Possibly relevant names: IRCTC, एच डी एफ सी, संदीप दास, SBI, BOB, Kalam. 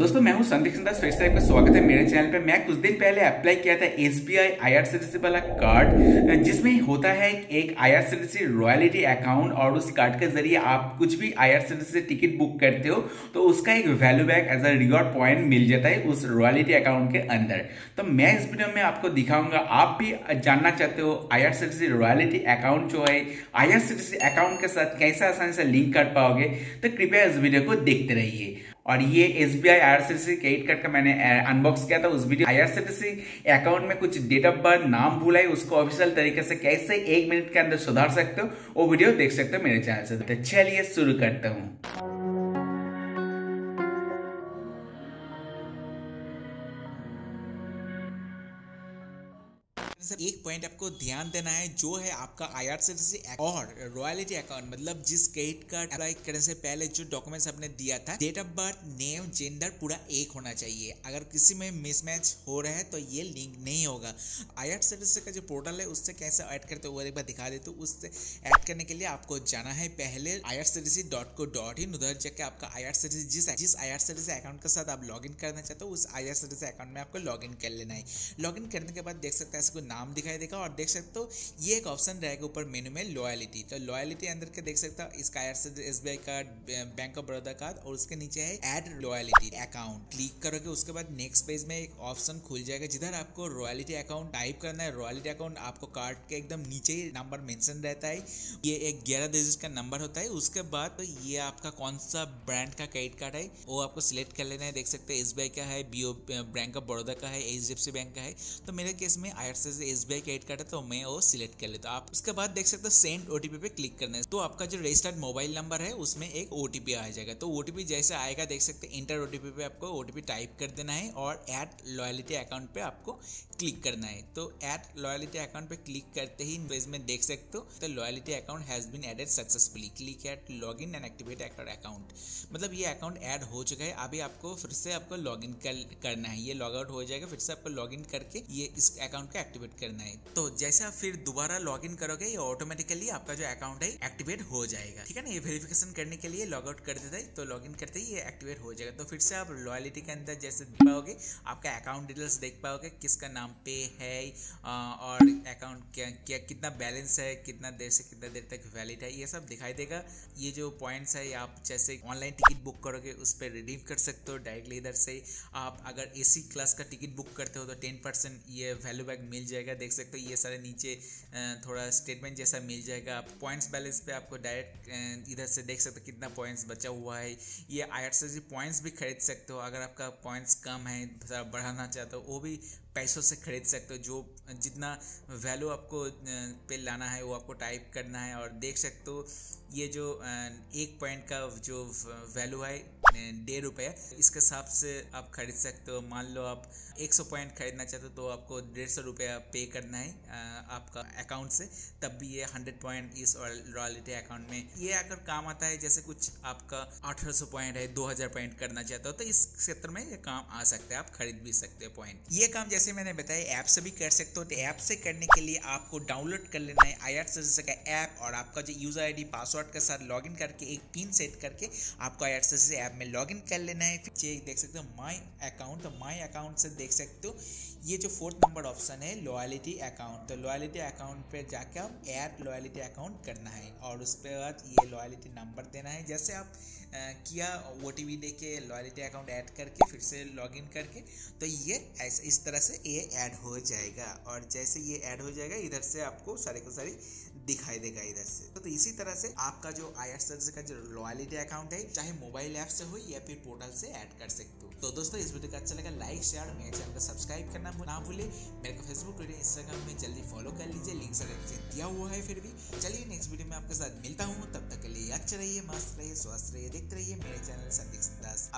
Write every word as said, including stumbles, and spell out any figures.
दोस्तों मैं हूं संदीप, फिर से आपका स्वागत है मेरे चैनल पे। मैं कुछ दिन पहले अप्लाई किया था S B I I R C T C वाला कार्ड, जिसमें होता है एक I R C T C royalty account, और उस कार्ड के जरिए आप कुछ भी I R C T C ticket book करते हो तो उसका एक value back as a reward point मिल जाता है उस रॉयल्टी अकाउंट के अंदर। तो मैं इस वीडियो में आपको दिखाऊंगा, आप भी जानना चाहते हो I R C T C royalty account जो है I R C T C account के साथ कैसे आसानी से लिंक कर पाओगे, तो कृपया इस वीडियो को देखते रहिए। और ये S B I I R C T C credit card का मैंने अनबॉक्स किया था, उस video I R C T C account में कुछ डेट ऑफ बर्थ नाम भूला है, उसको ऑफिशियल तरीके से कैसे एक मिनट के अंदर सुधार सकते हो वो वीडियो देख सकते हो मेरे चैनल से। तो चलिए शुरू करता हूँ। एक पॉइंट आपको ध्यान देना है जो है आपका आई आर सी टी सी और रॉयल्टी अकाउंट, मतलब जिस क्रेडिट कार्ड अप्लाई करने से पहले जो डॉक्यूमेंट्स आपने दिया था, date of birth, name, gender पूरा एक होना चाहिए। अगर किसी में मिसमैच हो रहा है तो ये लिंक नहीं होगा। आई आर सी टी सी का जो पोर्टल है उससे कैसे ऐड करते हो एक बार दिखा देते हो। उससे ऐड करने के लिए आपको जाना है पहले I R C T C dot co dot in, उधर जाके आपका आई आर सी टी सी जिस जिस I R C T C account के साथ आप लॉग इन करना चाहते हो उस I R C T C account में आपको लॉग इन कर लेना है। लॉग इन करने के बाद देख सकते हैं इसको नाम दिखाई देगा और देख सकते हो ये एक ऑप्शन रहेगा ऊपर मेनू में लॉयलिटी। तो लॉयलिटी अंदर के देख सकता हो इसका S B I card, bank of Baroda card, और उसके नीचे है ऐड लॉयलिटी अकाउंट। क्लिक करोगे उसके बाद नेक्स्ट पेज में एक ऑप्शन खुल जाएगा जिधर आपको रॉयलिटी अकाउंट टाइप करना है। रॉयलिटी अकाउंट आपको कार्ड के एकदम नीचे ही नंबर मेंशन रहता है, ये एक ग्यारह डिजिट का नंबर होता है। उसके बाद तो ये आपका कौन सा ब्रांड का क्रेडिट कार्ड है वो आपको सिलेक्ट कर लेना है। देख सकते हैं एस बी आई का है, B O bank of Baroda का है, एच डी एफ सी bank का है। तो मेरे केस में I R C T C S B I credit card है तो मैं वो सिलेक्ट कर लेता हूं। आप उसके बाद देख सकते हो सेंड ओ टी पी पे क्लिक करना है, तो आपका जो रजिस्टर्ड मोबाइल नंबर है उसमें एक ओ टी पी आ जाएगा। तो ओ टी पी जैसे आएगा देख सकते हैं इंटर ओ टी पी पे आपको ओ टी पी टाइप कर देना है और ऐड लॉयलिटी अकाउंट पे आपको क्लिक करना है। तो ऐड लॉयलिटी अकाउंट पे क्लिक करते ही पेज में देख सकते हो तो loyalty account has been added successfully, click at log in and activate account, मतलब ये अकाउंट ऐड हो चुका है। अभी आपको फिर से आपको लॉग इन करना है, ये लॉग आउट हो जाएगा, फिर से आपको लॉग इन करके ये इस अकाउंट को एक्टिवेट करना है। तो जैसा फिर दोबारा लॉग इन करोगे ये ऑटोमेटिकली आपका जो अकाउंट है एक्टिवेट हो जाएगा, ठीक है ना। ये वेरिफिकेशन करने के लिए लॉग आउट कर देता है, तो लॉग इन करते ही ये एक्टिवेट हो जाएगा। तो फिर से आप लॉयलिटी के अंदर जैसे देख पाओगे आपका अकाउंट डिटेल्स देख पाओगे, किसका नाम पे है और अकाउंट क्या कितना बैलेंस है, कितना देर से कितना देर तक वैलिड है, ये सब दिखाई देगा। ये जो पॉइंट्स है आप जैसे ऑनलाइन टिकट बुक करोगे उस पर रिडीम कर सकते हो डायरेक्टली इधर से। आप अगर ए सी क्लास का टिकट बुक करते हो तो टेन परसेंट ये वैल्यू बैक मिल जाएगा। देख सकते हो ये सारे नीचे थोड़ा स्टेटमेंट जैसा मिल जाएगा। पॉइंट्स बैलेंस पे आपको डायरेक्ट इधर से देख सकते हो कितना पॉइंट्स बचा हुआ है। ये I R C T C points भी खरीद सकते हो, अगर आपका पॉइंट्स कम है थोड़ा बढ़ाना चाहते हो वो भी पैसों से खरीद सकते हो। जो जितना वैल्यू आपको पे लाना है वो आपको टाइप करना है और देख सकते हो ये जो एक पॉइंट का जो वैल्यू है डेढ़ रुपये, इसके हिसाब से आप खरीद सकते हो। मान लो आप एक सौ पॉइंट खरीदना चाहते हो तो आपको डेढ़ सौ रुपया पे करना है आपका अकाउंट से, तब भी ये हंड्रेड पॉइंट इस रॉयल्टी अकाउंट में ये आकर काम आता है। जैसे कुछ आपका अठारह सौ पॉइंट है, दो हज़ार पॉइंट करना चाहते हो तो इस क्षेत्र में ये काम आ सकता है, आप खरीद भी सकते हो पॉइंट। ये काम जैसे मैंने बताया ऐप से भी कर सकते हो। तो ऐप से करने के लिए आपको डाउनलोड कर लेना है आई आर सी टी सी का ऐप और आपका जो यूज़र आई डी पासवर्ड के साथ लॉगिन करके एक पिन सेट करके आपको I R C T C app में लॉगिन कर लेना है। फिर देख सकते हो माई अकाउंट, तो माई अकाउंट से देख सकते हो ये जो फोर्थ नंबर ऑप्शन है लॉयलिटी अकाउंट, तो लॉयलिटी अकाउंट पे जाके आप ऐड लॉयलिटी अकाउंट करना है और उसके बाद ये लॉयलिटी नंबर देना है। जैसे आप आ, किया ओ टी पी दे के लॉयलिटी अकाउंट ऐड करके फिर से लॉगिन करके तो ये ऐसे इस तरह से ये ऐड हो जाएगा। और जैसे ये ऐड हो जाएगा इधर से आपको सारे को सारी दिखाई देगा इधर से। तो, तो इसी तरह से आपका जो आई आर सी टी सी का जो लॉयलिटी अकाउंट है चाहे मोबाइल ऐप से हो या फिर पोर्टल से ऐड कर सकते हो। तो दोस्तों इस वीडियो को अच्छा लगा लाइक शेयर, मेरे चैनल को सब्सक्राइब करना ना भूले। मेरे को फेसबुक, ट्विटर, इंस्टाग्राम में जल्दी फॉलो कर लीजिए, लिंक सारे दिया हुआ है। फिर भी चलिए नेक्स्ट वीडियो में आपके साथ मिलता हूँ, तब तक के लिए अच्छा रहिए, मस्त रहिए, स्वस्थ रहिए, देखते रहिए मेरे चैनल संदीप दास।